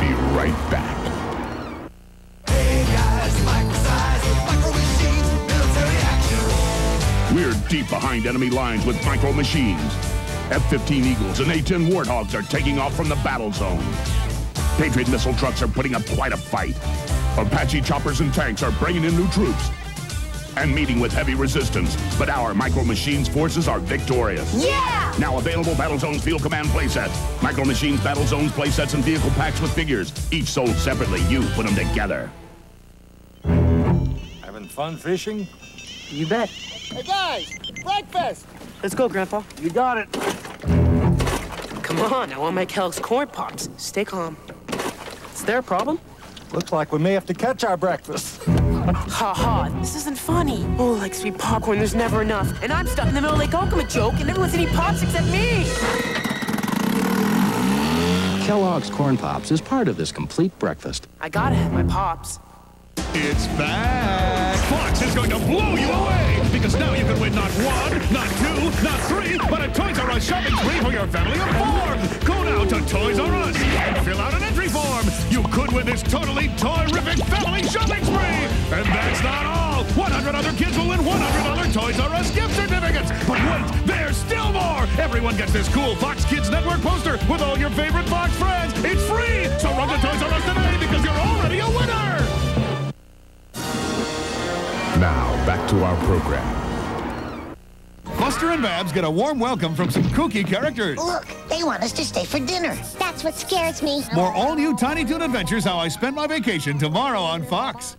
be right back. Hey guys, micro-sized, Micro Machines, military action. We're deep behind enemy lines with Micro Machines. F-15 Eagles and A-10 Warthogs are taking off from the battle zone. Patriot missile trucks are putting up quite a fight. Apache choppers and tanks are bringing in new troops and meeting with heavy resistance, but our Micro Machines forces are victorious. Yeah! Now available Battle Zones Field Command playsets. Micro Machines Battle Zones playsets and vehicle packs with figures. Each sold separately. You put them together. Having fun fishing? You bet. Hey, guys! Breakfast! Let's go, Grandpa. You got it. Come on, I want my Kellogg's Corn Pops. Stay calm. It's their problem. Looks like we may have to catch our breakfast. Ha ha, this isn't funny. Oh, like sweet popcorn, there's never enough. And I'm stuck in the middle of Lake Okama joke, and everyone's eating pops except me. Kellogg's Corn Pops is part of this complete breakfast. I gotta have my pops. It's back. Fox is going to blow you away, because now you can win not one, not two, not three, but a Toys R Us shopping spree for your family of four. Go now to Toys R Us and fill out an entry form. You could win this totally toy-rific family shopping spree. And that's not all. 100 other kids will win $100 Toys R Us gift certificates. But wait, there's still more. Everyone gets this cool Fox Kids Network poster with all your favorite Fox friends. It's free. So run to Toys R Us today because you're already a winner. Now, back to our program. Buster and Babs get a warm welcome from some kooky characters. Look, they want us to stay for dinner. That's what scares me. More all-new Tiny Toon Adventures, How I Spent My Vacation, tomorrow on Fox.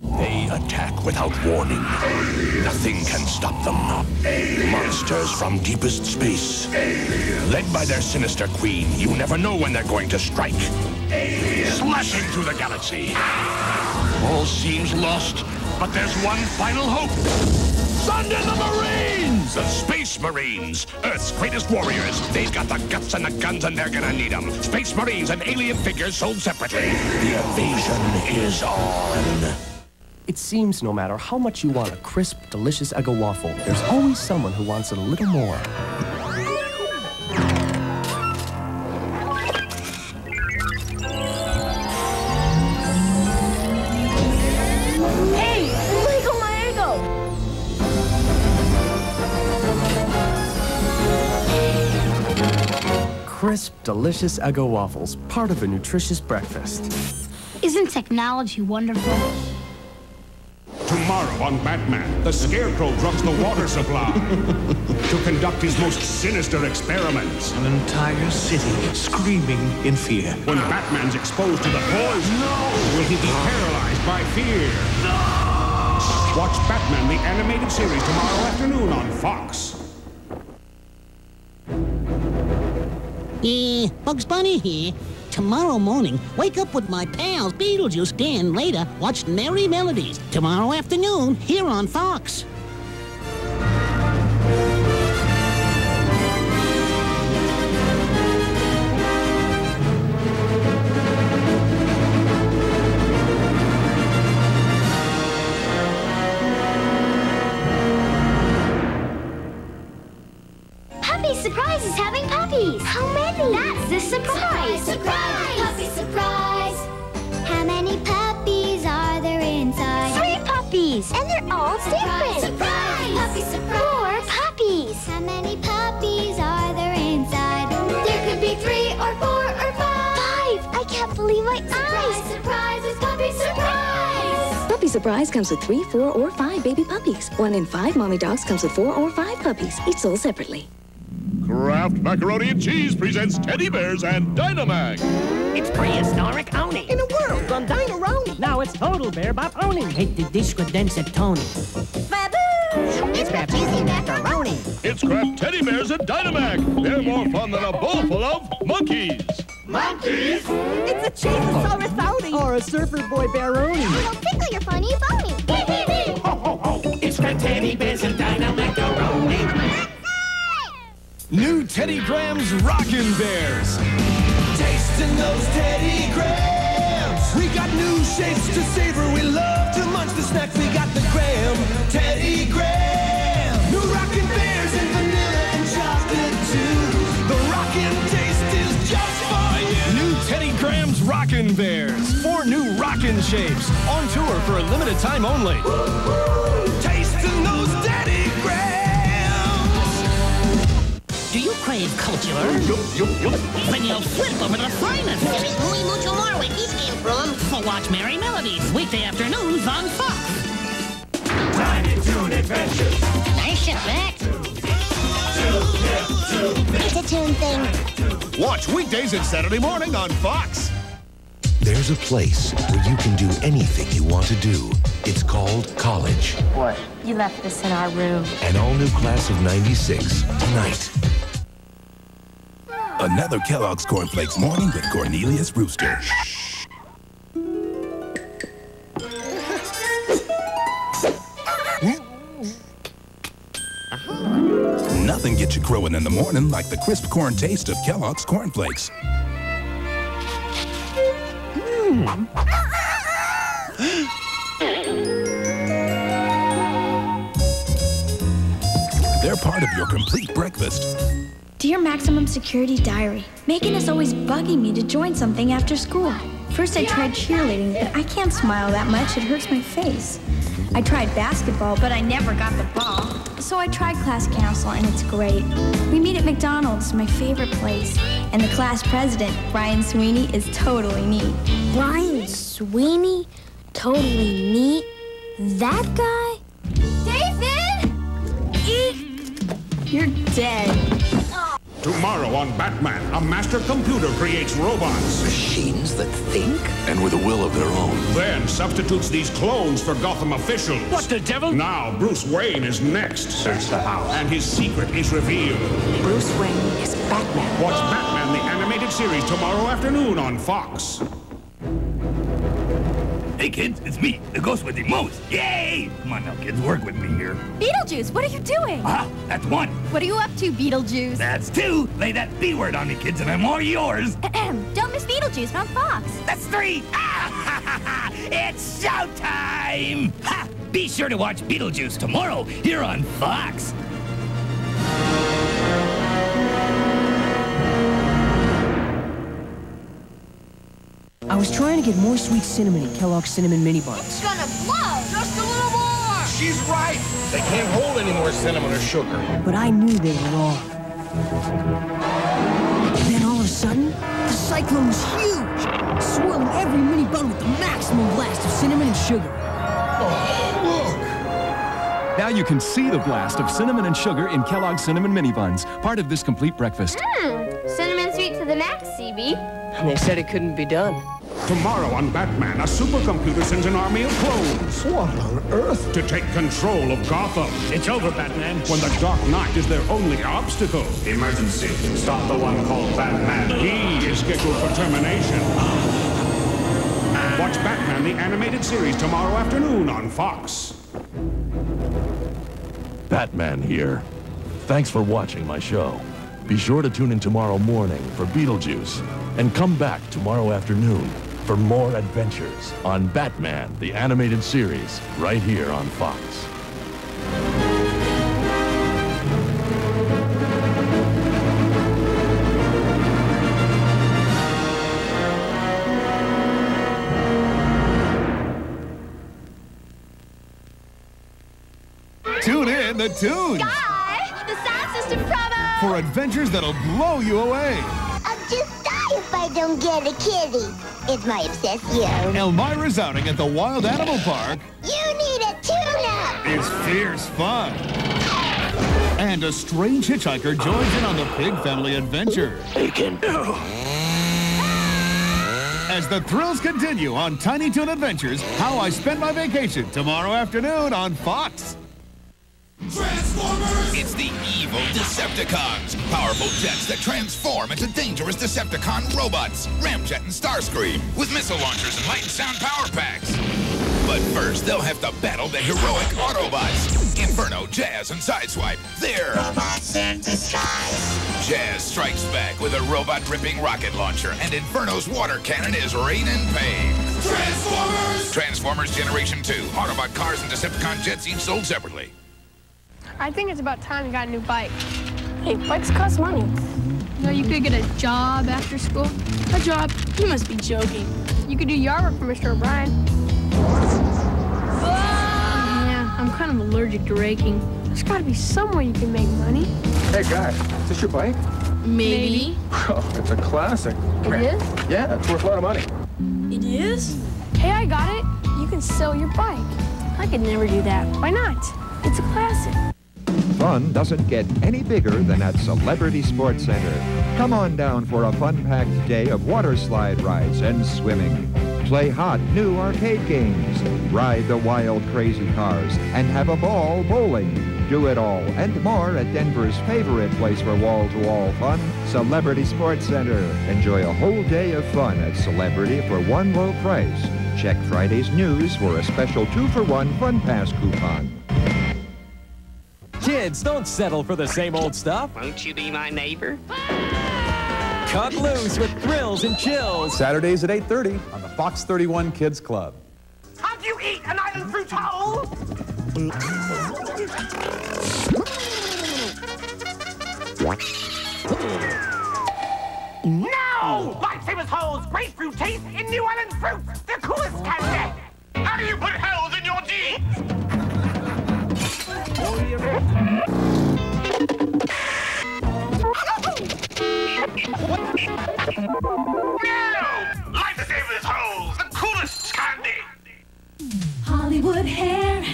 They attack without warning. Alien. Nothing can stop them. Alien. Monsters from deepest space. Alien. Led by their sinister queen, you never know when they're going to strike. Alien. Slashing through the galaxy. All seems lost, but there's one final hope. Thunder the Marines! The Space Marines, Earth's greatest warriors. They've got the guts and the guns, and they're gonna need them. Space Marines and alien figures sold separately. The invasion is on. It seems no matter how much you want a crisp, delicious Eggo waffle, there's always someone who wants it a little more. Hey, Lego my Eggo! Crisp, delicious Eggo waffles, part of a nutritious breakfast. Isn't technology wonderful? Tomorrow on Batman, the Scarecrow drops the water supply to conduct his most sinister experiments. An entire city screaming in fear. When Batman's exposed to the poison, will he be paralyzed by fear? No! Watch Batman: The Animated Series tomorrow afternoon on Fox. Bugs Bunny here. Tomorrow morning, wake up with my pals Beetlejuice, Dan, later, watch Merry Melodies. Tomorrow afternoon, here on Fox. Puppy Surprise is having puppies. How many? That's the surprise. Surprise, surprise. Puppy Surprise. How many puppies are there inside? 3 puppies. And they're all different. Surprise. Puppy Surprise. 4 puppies. How many puppies are there inside? There could be 3 or 4 or 5. 5. I can't believe my eyes. Surprise, surprise, it's Puppy Surprise. Puppy Surprise comes with 3, 4, or 5 baby puppies. 1 in 5 mommy dogs comes with 4 or 5 puppies, each sold separately. Kraft Macaroni and Cheese presents Teddy Bears and Dynamax. It's prehistoric Oni. In a world on Dinoroni. Now it's total bear by pony. Hit the dish with Densetoni. Baboo! It's Kraft Cheesy Macaroni. It's Kraft Teddy Bears and Dynamax. They're more fun than a bowl full of monkeys. Monkeys? It's a Chasesaurus Oni. Or a Surfer Boy Baroni. It'll tickle your funny pony. Hee hee hee. Ho ho ho. It's Kraft Teddy Bears and Dynamacaroni. New Teddy Grahams Rockin' Bears. Tasting those Teddy Grahams. We got new shapes to savor. We love to munch the snacks. We got the Graham Teddy Graham. New Rockin' Bears and vanilla and chocolate too. The rockin' taste is just for you. New Teddy Grahams Rockin' Bears. Rockin' Bears. 4 new rockin' shapes on tour for a limited time only. Tasting those Teddy Grahams. Do you crave culture? Then you'll flip over the finest. There is muy mucho more where these came from. So watch Merry Melodies weekday afternoons on Fox. Tiny Toon Adventures. Nice shit, back. It's a tune thing. Watch weekdays and Saturday morning on Fox. There's a place where you can do anything you want to do. It's called college. What? You left this in our room. An all-new class of 96 tonight. Another Kellogg's Corn Flakes morning with Cornelius Rooster. Nothing gets you crowing in the morning like the crisp corn taste of Kellogg's Corn Flakes. They're part of your complete breakfast. Dear Maximum Security Diary, Megan is always bugging me to join something after school. First I tried cheerleading, but I can't smile that much, it hurts my face. I tried basketball, but I never got the ball. So I tried class council, and it's great. We meet at McDonald's, my favorite place. And the class president, Ryan Sweeney, is totally neat. Ryan Sweeney? Totally neat? That guy? David! Eek! You're dead. Tomorrow on Batman, a master computer creates robots. Machines that think? And with a will of their own. Then substitutes these clones for Gotham officials. What the devil? Now Bruce Wayne is next. Search the house. And his secret is revealed. Bruce Wayne is Batman. Watch Batman: The Animated Series tomorrow afternoon on Fox. Hey kids, it's me, the ghost with the most. Yay! Come on now kids, work with me here. Beetlejuice, what are you doing? Ah, that's one. What are you up to, Beetlejuice? That's two. Lay that B-word on me, kids, and I'm all yours. Don't miss Beetlejuice on Fox. That's three. Ah, ha, ha, ha. It's showtime! Ha! Be sure to watch Beetlejuice tomorrow here on Fox. I was trying to get more sweet cinnamon in Kellogg's Cinnamon Mini Buns. It's gonna blow! Just a little more! She's right! They can't hold any more cinnamon or sugar. But I knew they were wrong. Then all of a sudden, the cyclone was huge! Swirling every mini bun with the maximum blast of cinnamon and sugar. Oh, look! Now you can see the blast of cinnamon and sugar in Kellogg's Cinnamon Mini Buns, part of this complete breakfast. Cinnamon sweet to the max, CB. And they said it couldn't be done. Tomorrow on Batman, a supercomputer sends an army of clones. What on earth? To take control of Gotham. It's over, Batman. When the Dark Knight is their only obstacle. Emergency. Stop the one called Batman. He is scheduled for termination. Watch Batman: The Animated Series tomorrow afternoon on Fox. Batman here. Thanks for watching my show. Be sure to tune in tomorrow morning for Beetlejuice, and come back tomorrow afternoon for more adventures on Batman: The Animated Series, right here on Fox. Tune in the tunes! Sky, the sound system promo! For adventures that'll blow you away! I don't get a kitty. It's my obsession. Elmira's outing at the Wild Animal Park. You need a tune-up. It's fierce fun. And a strange hitchhiker joins in on the pig family adventure. They can do. As the thrills continue on Tiny Toon Adventures, How I Spend My Vacation, tomorrow afternoon on Fox. Transformers! It's the evil Decepticons. Powerful jets that transform into dangerous Decepticon robots. Ramjet and Starscream, with missile launchers and light and sound power packs. But first, they'll have to battle the heroic Autobots. Inferno, Jazz, and Sideswipe. They're robots in disguise. Jazz strikes back with a robot-ripping rocket launcher, and Inferno's water cannon is rain and pain. Transformers! Transformers Generation 2. Autobot cars and Decepticon jets each sold separately. I think it's about time you got a new bike. Hey, bikes cost money. You know, you could get a job after school. A job? You must be joking. You could do yard work for Mr. O'Brien. Yeah, I'm kind of allergic to raking. There's got to be somewhere you can make money. Hey, guy, is this your bike? Maybe. Oh, it's a classic. It is? Yeah, it's worth a lot of money. It is? Hey, I got it. You can sell your bike. I could never do that. Why not? It's a classic. Fun doesn't get any bigger than at Celebrity Sports Center. Come on down for a fun-packed day of water slide rides and swimming. Play hot new arcade games. Ride the wild crazy cars and have a ball bowling. Do it all and more at Denver's favorite place for wall-to-wall fun, Celebrity Sports Center. Enjoy a whole day of fun at Celebrity for one low price. Check Friday's news for a special 2-for-1 Fun Pass coupon. Kids, don't settle for the same old stuff. Won't you be my neighbor? Cut loose with thrills and chills. Saturdays at 8:30 on the Fox 31 Kids Club. Have you eaten an Island Fruit Hole? No! My famous holes, grapefruit taste in New Island fruit. The coolest candy. How do you put holes in your teeth? No! Life is in this hole! The coolest candy! Hollywood hair,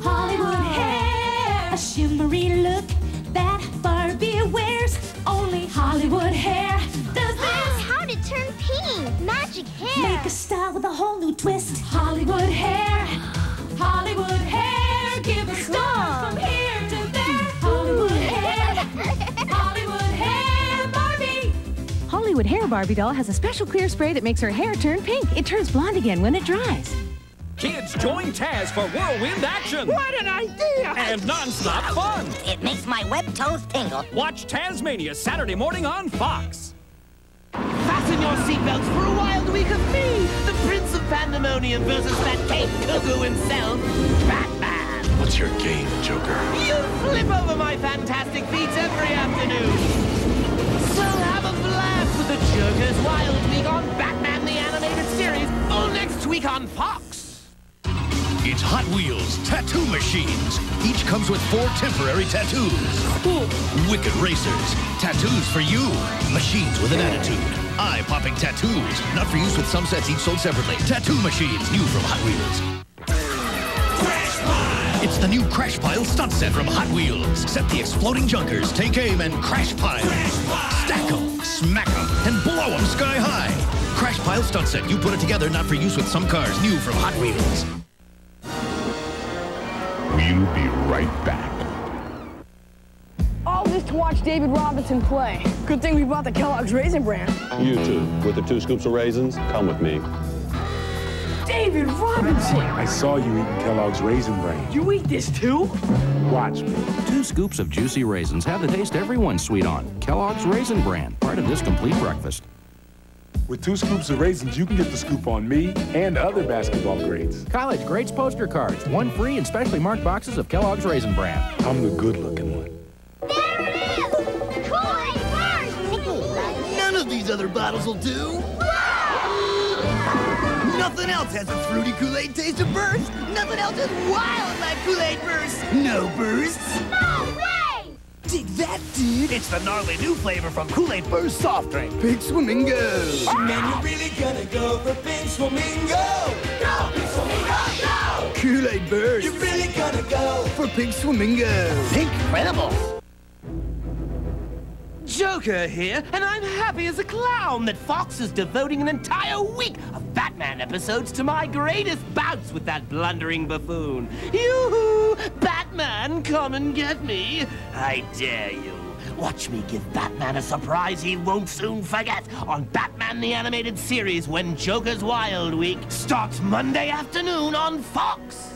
Hollywood hair. A shimmery look that Barbie wears. Only Hollywood hair does this. How to turn pink, magic hair. Make a style with a whole new twist. Hollywood hair, Hollywood hair. Give us stars from here to there. Hollywood hair, Hollywood hair, Barbie. Hollywood hair Barbie doll has a special clear spray that makes her hair turn pink. It turns blonde again when it dries. Kids, join Taz for whirlwind action. What an idea! And non-stop fun. It makes my web toes tingle. Watch Tasmania Saturday morning on Fox. Fasten your seatbelts for a wild week of me, the Prince of Pandemonium versus that cake cuckoo himself, Batman. What's your game, Joker? You flip over my fantastic beats every afternoon. So have a blast with the Joker's Wild Week on Batman: The Animated Series, all next week on Fox. It's Hot Wheels Tattoo Machines. Each comes with 4 temporary tattoos. Ooh. Wicked racers. Tattoos for you. Machines with an attitude. Eye-popping tattoos. Not for use with some sets each sold separately. Tattoo Machines, new from Hot Wheels. Crash Pile! It's the new Crash Pile stunt set from Hot Wheels. Set the exploding junkers, take aim, and Crash Pile. Crash Pile. Stack them, smack them, and blow them sky high. Crash Pile stunt set. You put it together, not for use with some cars. New from Hot Wheels. We'll be right back. All this to watch David Robinson play. Good thing we bought the Kellogg's Raisin Bran. You too. With the 2 scoops of raisins, come with me. David Robinson! I saw you eating Kellogg's Raisin Bran. You eat this too? Watch me. 2 scoops of juicy raisins have the taste everyone's sweet on. Kellogg's Raisin Bran, part of this complete breakfast. With 2 scoops of raisins, you can get the scoop on me and other basketball greats. College greats poster cards, 1 free and specially marked boxes of Kellogg's Raisin Bran. I'm the good-looking one. There it is! Kool-Aid Burst! None of these other bottles will do. Nothing else has a fruity Kool-Aid taste of burst. Nothing else is wild like Kool-Aid burst. No bursts. No way! Dig that, dude. It's the gnarly new flavor from Kool-Aid Burst soft drink. Pink Flamingo. Ah! Man, you're really gonna go for Pink Flamingo. Go, Pink Flamingo, go! Kool-Aid Burst. You're really gonna go for Pink Flamingo. Pink Incredible. Joker here, and I'm happy as a clown that Fox is devoting an entire week of Batman episodes to my greatest bouts with that blundering buffoon. Yoo-hoo! Batman, come and get me. I dare you. Watch me give Batman a surprise he won't soon forget on Batman: The Animated Series when Joker's Wild Week starts Monday afternoon on Fox.